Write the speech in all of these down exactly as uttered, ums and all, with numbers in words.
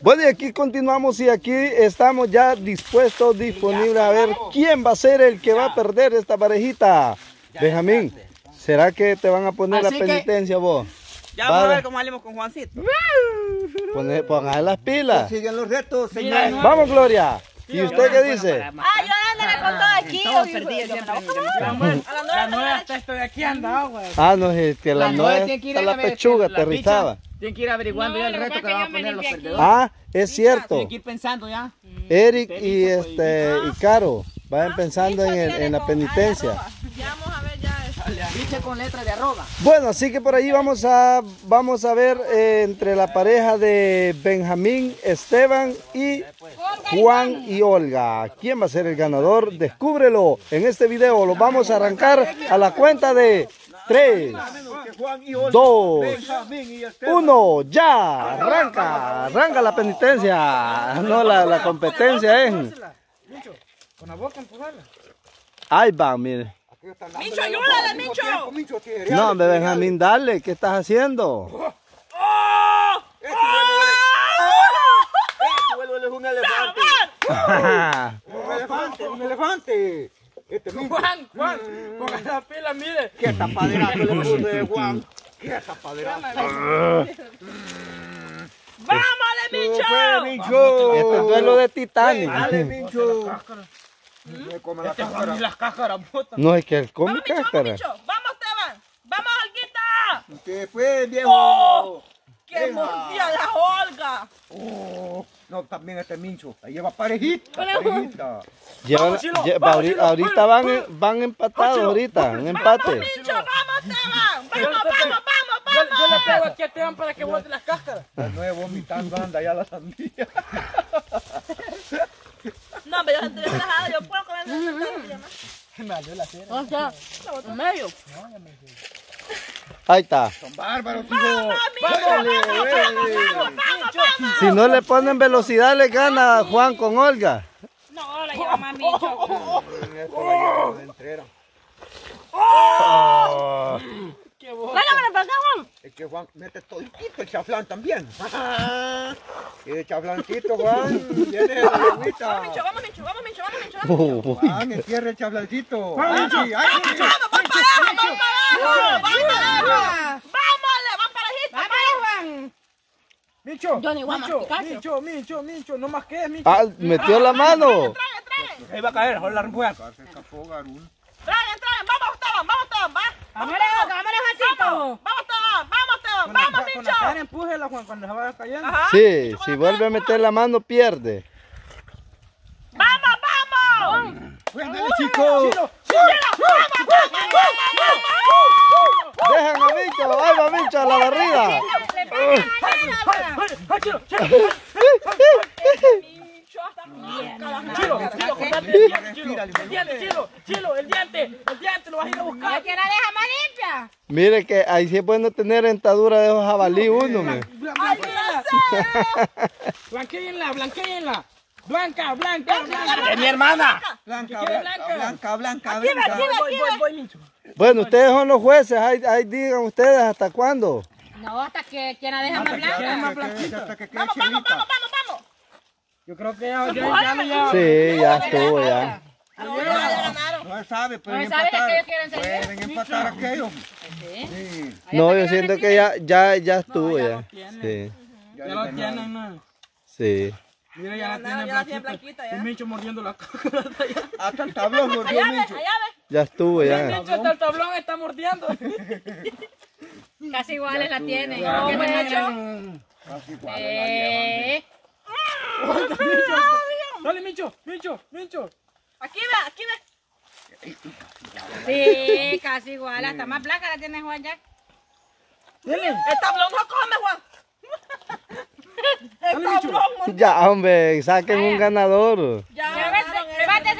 Bueno, y aquí continuamos y aquí estamos ya dispuestos, disponibles a ver quién va a ser el que va a perder esta parejita. Benjamín, ¿será que te van a poner así la penitencia vos? Ya vamos a ver cómo salimos con Juancito. Póngale las pilas. Siguen los retos, señores. Vamos, Gloria. ¿Y usted qué dice? Ah, yo dándole con todo aquí. Todo perdido siempre. La nueva hasta esto de aquí anda agua. Ah, no, es que la nueva hasta la pechuga te rizaba. Tienen que ir averiguando ya el reto que van a poner los perdedores. Ah, es cierto. Tienen que ir pensando ya. Eric y este y Caro vayan pensando en la penitencia. Ya vamos a ver ya. Con letra de arroba. Bueno, así que por ahí vamos a, vamos a ver eh, entre la pareja de Benjamín, Esteban y Juan y Olga. ¿Quién va a ser el ganador? Descúbrelo en este video. Lo vamos a arrancar a la cuenta de tres, dos, uno. ¡Ya! Arranca, arranca la penitencia. No, la, la competencia es. Con la boca empujarla. Ahí va, mire. Mincho, ayúdale, Mincho. No, me Benjamín, dale, ¿qué estás haciendo? ¡Oh! ¡Oh! Este vuelo es un elefante. Un elefante, un elefante. Este Juan, Juan, ponga la pila, mire. Qué tapadera que le puse de Juan. Qué tapadera. ¡Vámosle, Mincho! Este duelo de Titanic. Dale, Mincho. Me come la cáscara. Las cáscaras, no, es que él come cáscaras. Vamos, Esteban. Vamos, Olguita. ¿Qué fue, viejo? Oh, ¡qué mordida la Olga! Oh, no, también este Mincho. Ahí lleva parejita. parejita. Lleva, vamos, Chilo, lleva, vamos, Chilo, ahorita vamos, van, van, van empatados, Chilo, ahorita, en empate. Vamos, Mincho, vamos, Esteban. Vamos, vamos, vamos, vamos. Yo, yo le pego aquí a Esteban para que bote las cáscaras. La nueva vomitando anda ya la sandía. No, pero yo estoy relajado, yo puedo comer una me valió la cena. O sea, en medio. Ahí está. Son bárbaros, hijo. ¡Vamos, vamos, vamos! Si no le ponen velocidad, le gana Juan con Olga. No, la lleva más Mincho. ¡Oh! ¡Qué bueno! Es que Juan mete todito el chaflán también. El chaflancito, Juan. Tiene la lengüita. Vamos, Mincho, vamos, Mincho, vamos, Mincho, vamos, Mincho. Juan, entierra el chaflancito. ¡Vamos, Mincho! ¡Vamos, Mincho! ¡Vamos para abajo! ¡Vamos para abajo! ¡Vamos parejita! ¡Vamos, Juan! Mincho, Mincho, Mincho, Mincho, no más que es, Mincho. ¡Ah, metió la mano! ¡Trague, trague! Ahí va a caer, ahora la remueva. ¡Trague, trague! ¡Vamos, Esteban! ¡Vamos, Esteban! ¡Vamos, Juancito! ¡Vamos, Esteban! ¡Vamos, Esteban! ¡Vamos, Mincho! Con la cara empújela, Juan, cuando se vaya cayendo. Ajá. Sí, Mincho, si vuelve a meter la mano, pierde. ¡Vamos, vamos! ¡Cuéntale, chicos! ¡Chilo! ¡Vamos, dejan a Mincho! ¡Ay, va, Mincho, a la barriga! ¡Chilo, chilo! Chilo, Chilo, Chilo, Chilo, el diente, el diente lo vas a ir a buscar. ¿Quién la deja más limpia? Mire que ahí sí es bueno tener dentadura de esos jabalí uno, me. ¡Ay, no sé! Blanquéenla, blanquéenla. Blanca, blanca, blanca. Es mi hermana. Blanca, blanca, blanca, blanca. Bueno, ustedes son los jueces, ahí digan ustedes hasta cuándo. No, hasta que quien la deja más blanca. Vamos, vamos, vamos, vamos. Yo creo que ya, ya, ya, ya, ya. Sí, ya estuvo, ya. No, no se sabe, pero no sabe que ellos quieren salir. Pueden empatar aquellos. Sí. No, yo siento que ya, ya, ya estuvo, ya. Sí. Ya lo tienen, man. Sí. Mira, ya la tiene blanquita, ya. Un bicho mordiendo la cáscara. Hasta el tablón mordió el bicho. Ya estuvo, ya. El bicho hasta el tablón está mordiendo. Casi iguales la tienen. Casi iguales. Dale, Mincho, Mincho, Mincho. Aquí va, aquí va. Sí, casi igual, hasta más blanca la tiene Juan ya. El tablón no come, Juan. El tablón. Ya, hombre, saquen un ganador. Ya, bátese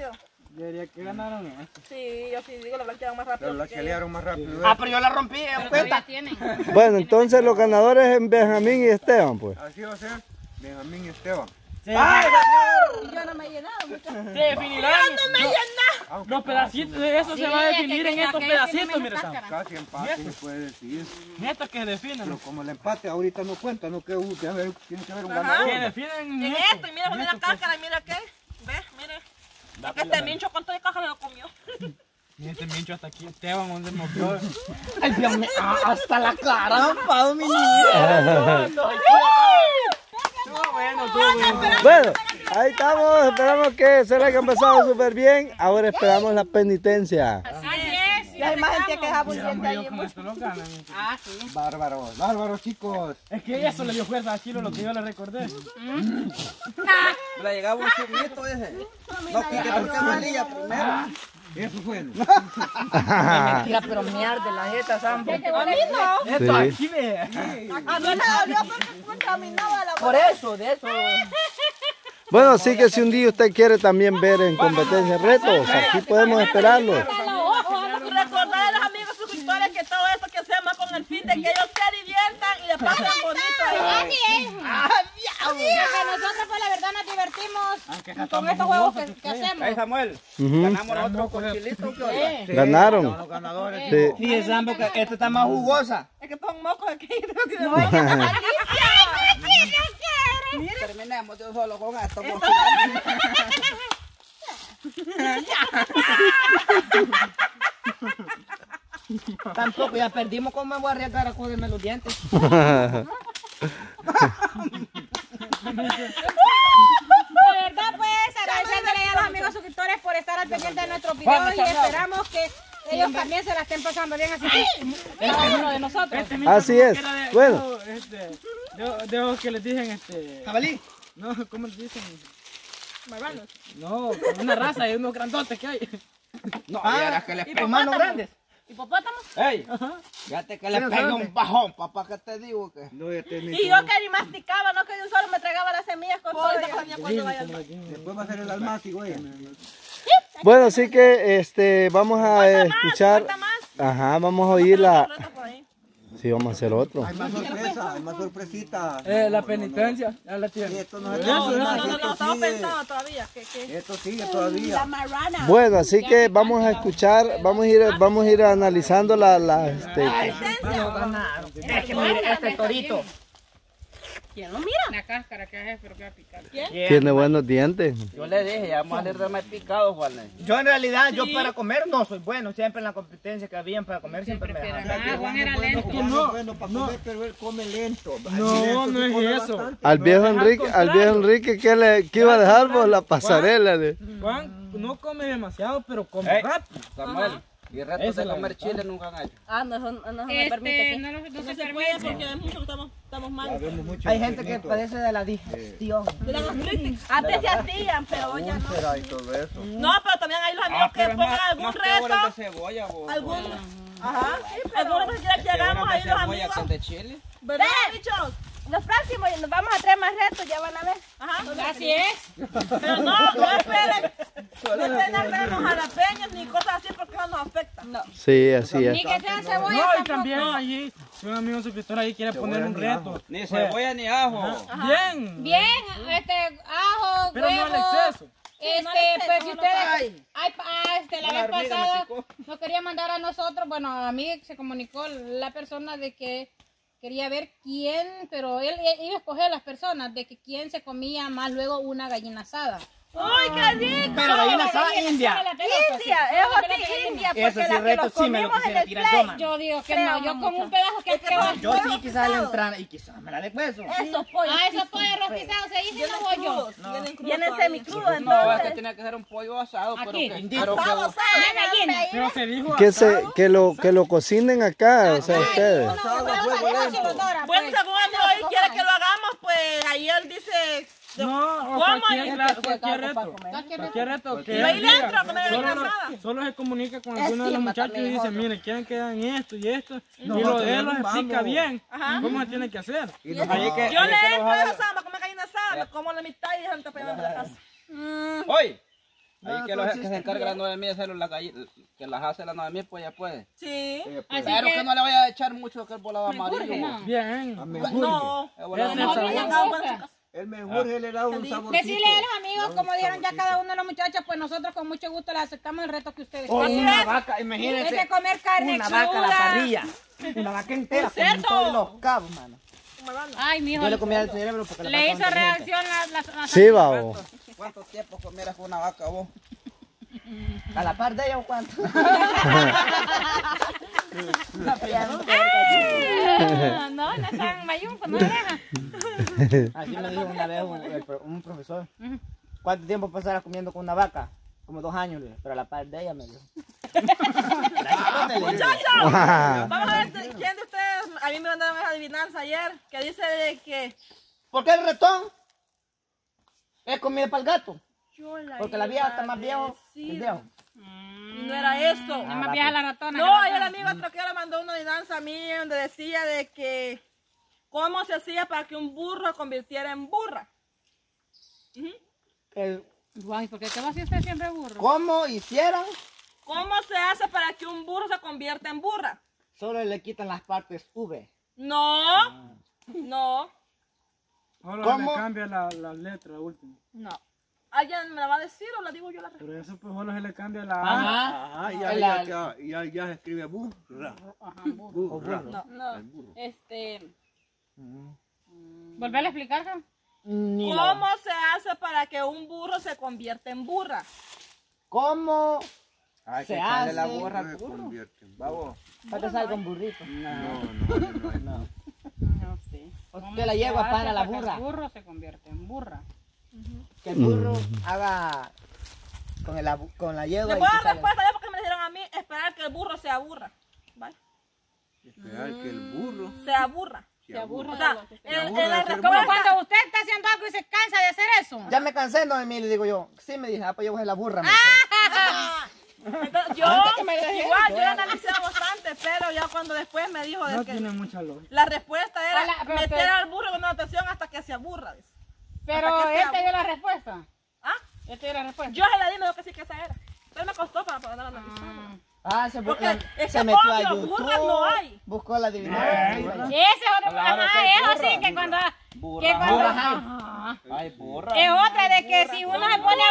ya. Diría que ganaron. Sí, yo sí digo, la blanquearon más rápido. La blanquearon más rápido. Ah, pero yo la rompí, cuenta. Bueno, entonces los ganadores en Benjamín y Esteban, pues. Así va a ser. Benjamín y Esteban. ¡Ay, señor! Yo no me he llenado, muchachos. Se definirán. ¡Yo no me he llenado! Los pedacitos, eso sí, se va a definir que, en que, estos que, pedacitos, mire. Casi empate se puede decir. Neta que se definen. Pero como el empate ahorita no cuenta, no que uh, tiene que haber un ganador. Se definen en esto. Y mira, mira la cáscara, mira qué. Ve, mire. Este mincho, ¿cuánto de cáscara lo comió? Y este mincho hasta aquí, Esteban, donde me movió. ¡Ay, Dios mío! ¡Hasta la caramba, dominio! Bueno, ahí estamos, esperamos que se le haya pasado súper bien. Ahora esperamos la penitencia. Así es. La imagen tiene que dejar bullente ahí. Ah, sí. Bárbaros, bárbaros, chicos. Es que eso le dio fuerza a Chilo, lo que yo le recordé. Me la llegaba un churrito ese. No, que te malilla primero. Eso fue. Mentira, pero miar de la jeta, Sambo. A mí no. Esto aquí me. A mí me dolió porque contaminaba la boca. Por eso, de eso. Bueno, así que si un día usted quiere también ver en competencia retos, aquí podemos esperarlo. Recordar a los amigos suscriptores que todo esto que hacemos con el fin de que ellos se diviertan y le pasen bonito. Porque nosotros, pues la verdad, nos divertimos con estos juegos que, que hacemos. Ahí, Samuel, uh-huh. ganamos nosotros con chilito. Sí. Ganaron. Sí, los ganadores. Sí, sí es Sambo, que esta está más jugosa. Es que pon mocos aquí. No, no, no. Terminemos yo solo con esto. Tampoco, ya perdimos. ¿Cómo me voy a arriesgar a cogerme los dientes? De verdad, pues agradeciéndole a los amigos suscriptores por estar al pendiente de nuestros videos y esperamos que ellos también se la estén pasando bien, así que cada uno de nosotros. Así es. Bueno, yo debo que les dicen este. ¿Jabalí? No, ¿cómo les dicen? ¿Marbanos? No, una raza de unos grandotes que hay. No, ahora que les pegan manos grandes. ¿Hipopótamos? ¡Ey! Fíjate que le pega un bajón, papá, que te digo que... No, ya te y yo que ni masticaba, no que yo solo me tragaba las semillas con todo y comía cuando vaya. Después va a ser el almací, güey. Bueno, así que este, vamos a escuchar... Más, más. Ajá, vamos a oír la... Sí, vamos a hacer otro. Hay más sorpresa, hay más sorpresita. Eh, la penitencia, ya la tiene. Esto no, no, no, no, no, estamos pensados todavía. Esto sigue todavía. Bueno, así que vamos a escuchar, vamos a ir, vamos a ir analizando la, la, este. Es que mire este torito. ¿Quién lo mira? La cáscara que hace, pero que va a picar. Tiene buenos dientes. Yo le dije, ya vamos a hacer de más picado, Juan. Yo en realidad, sí. yo para comer no soy bueno. Siempre en la competencia que habían para comer siempre, siempre me dejaban. Ah, Juan era bueno, lento. Juan no, bueno para no. comer, pero él come lento. No, lento, no es eso. Bastante. Al viejo Enrique, al viejo Enrique ¿qué, le, qué iba a dejar vos? La pasarela. De... Juan no come demasiado, pero come hey. rápido. Samuel. Y el reto de comer chile nunca han hecho. Ah, no, no, no, no me permite. Este, no, no, no, no se, se puede porque es mucho que estamos, estamos mal. Hay gente que padece de la digestión. De la gastritis. Antes se hacían, pero hoy ya no. No, pero también hay los amigos ah, que pongan algún reto. Cebolla, bo, algún, bo. Ajá. Sí, pero algunos que llegamos ahí los amigos. De chile. ¿Verdad, bichos? Los próximos nos vamos a traer más retos, ya van a ver. Ajá, así es. Pero no, no esperen. No esperen los jalapeños ni cosas así porque no nos afecta. No. Sí, así es. Ni que sean cebolla. No, y también allí, si un amigo suscriptor ahí quiere poner un reto. Ni cebolla ni ajo. Bien. Bien, este ajo, pero no al exceso. Este, pues si ustedes, ay, este, la vez pasada nos quería mandar a nosotros, bueno, a mí se comunicó la persona de que quería ver quién, pero él iba a escoger a las personas de que quién se comía más luego una gallina asada. ¡Ay, qué rico! Pero gallina asada india. India, es así, india. Eso sí, reto sí me lo quisiera tirar. Yo digo que no, yo con un pedazo que creo. Yo sí quizás le entran y quizás me la de hueso. Esos pollos. Ah, esos pollos rostizados se dicen los pollos. Vienen semicrudos, entonces. No, es que tiene que ser un pollo asado, pero que... Asado, asado. Que lo cocinen acá, o sea, ustedes. Bueno, según hoy quiere que lo hagamos, pues ahí él dice... No, cualquier, la, cualquier reto, cualquier reto, que él diga, solo, solo se comunica con alguno de los muchachos y dice, mire, quieren que hagan esto y esto, y lo de él los explica bien cómo se tiene que hacer. Yo le entro a esa samba, como gallina asada, como la mitad y dejan para llevarme a la casa. Hoy, ahí que los que se encargan las nueve mil hacer las gallinas, que las hace las nueve mil, pues ya puede. Sí. Claro que no le vaya a echar mucho que el volado amarillo. Bien. No. El mejor gel ah. era un saborcito. Decirle a los amigos, como dijeron ya cada uno de los muchachos, pues nosotros con mucho gusto les aceptamos el reto que ustedes quieren. Oh, una vaca, imagínense. Hay que comer carne Una chula. vaca a la parrilla. Una vaca entera con todos los cabos, mano. Ay, mijo. Yo le comía el cerebro porque la Le hizo reacción la, la, la Sí, va, vos. ¿Cuánto tiempo comieras una vaca, vos? ¿A la par de ella o cuánto? No, no, no están mayunco, no deja. Así me dijo una vez un, un profesor. ¿Cuánto tiempo pasarás comiendo con una vaca? Como dos años, pero a la par de ella me dijo. ¡Muchachos! Vamos a ver, ¿quién de ustedes? A mí me mandaron una adivinanza ayer que dice de que... ¿Por qué el ratón es comida para el gato? La Porque la vieja está más vieja el viejo. Mm, no era eso. Ah, es más vieja la ratona. No, el amigo troquero mandó una adivinanza a mí donde decía de que cómo se hacía para que un burro convirtiera en burra. ¿Mm? El... Guay, ¿por qué te vas a hacer siempre burro? ¿Cómo hicieron? ¿Cómo se hace para que un burro se convierta en burra? Solo le quitan las partes V. No, ah. no. Ahora ¿Cómo? le cambia la, la letra, la última. No. ¿Alguien me la va a decir o la digo yo la respuesta? Por eso pues solo se le cambia la A. Ajá. Ajá, ya, la... Ya, ya, ya, ya se escribe burra. Ajá, burro. burra. No, no. Burro. Este... Uh-huh. ¿Volver a explicar? Ni ¿Cómo la... se hace para que un burro se convierta en burra? ¿Cómo Ay, se que hace? La burra se convierte en burro. ¿Para que salga un burrito? No, no, no. No, no. no sí. O sea, que la yegua para, para la burra. Para que el burro se convierte en burra. Que el burro mm. haga con, el, con la yegua. Le puedo dar respuesta ya porque me dijeron a mí esperar que el burro se aburra. ¿Vale? Esperar mm. que el burro se aburra. Se aburra. O sea, cuando usted está haciendo algo y se cansa de hacer eso. Ya me cansé, no, Emilio, digo yo. Sí, me dije, ah, pues yo voy a la burra. Ah, entonces, yo igual, yo la analicé bastante, pero ya cuando después me dijo de no que tiene mucha lógica. La respuesta era la, meter pero, al burro con una atención hasta que se aburra. Dice. Pero él te dio la respuesta. ¿Ah? Él te dio la respuesta. Yo se la di, me dijo que sí que esa era. Pero me costó para poder dar la respuesta. Ah, se, porque se, se metió a YouTube, burras no hay. Buscó la adivinanza. Ese es otro problema. Es así que cuando... Burra. Que cuando burra. Ay, burra. Es otra de que burra, si, uno burra. Pone,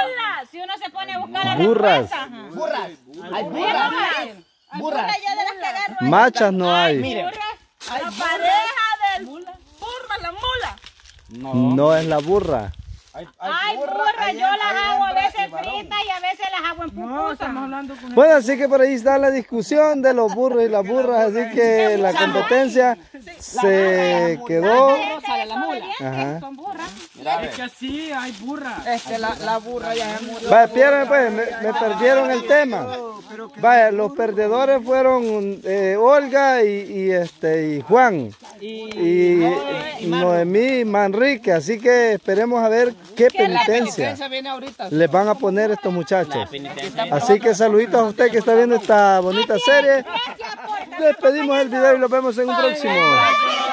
si uno se pone a buscar la respuesta... Burras. Hay burras. Hay burras. Machas no hay. La pareja del burro es la mula. No. no es la burra. Hay, hay, hay burra, burra hay yo en, las hago a veces fritas y a veces las hago en pupusa. No, bueno, así que por ahí está la discusión de los burros y las burras, así que la competencia se quedó. Es que sí, hay burras. Es que la, la burra ya se murió. Vaya, pierden, pues, me, me perdieron el tema. Vaya, los perdedores fueron eh, Olga y, y, este, y Juan. Y, y Noemí Manrique, así que esperemos a ver qué, ¿Qué penitencia les van a poner estos muchachos. Así que saluditos a usted que está viendo esta bonita serie. Despedimos el video y nos vemos en un próximo.